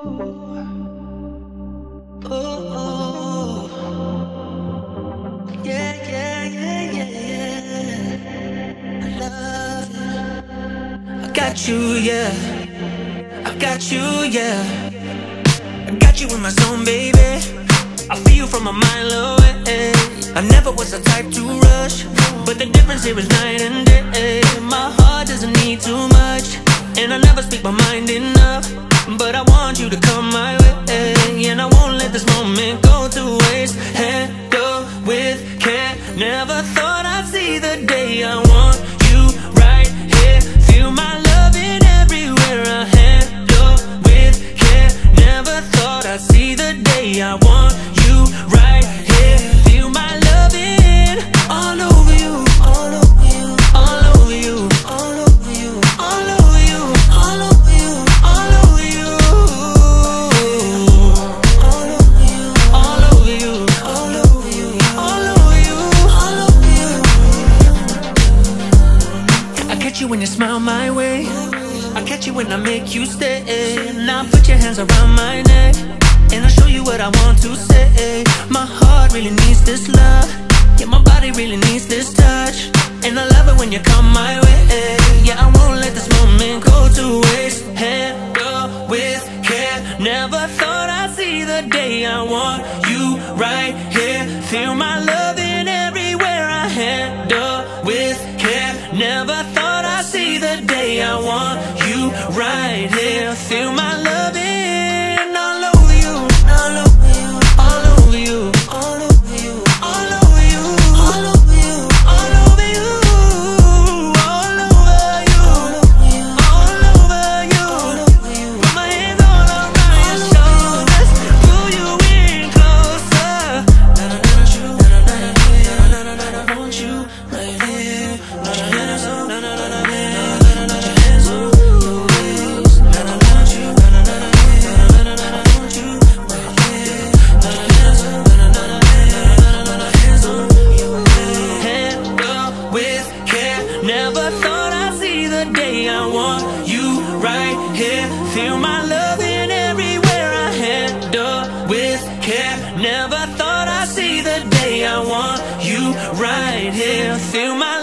Never thought I'd see the day. I want you right here. Feel my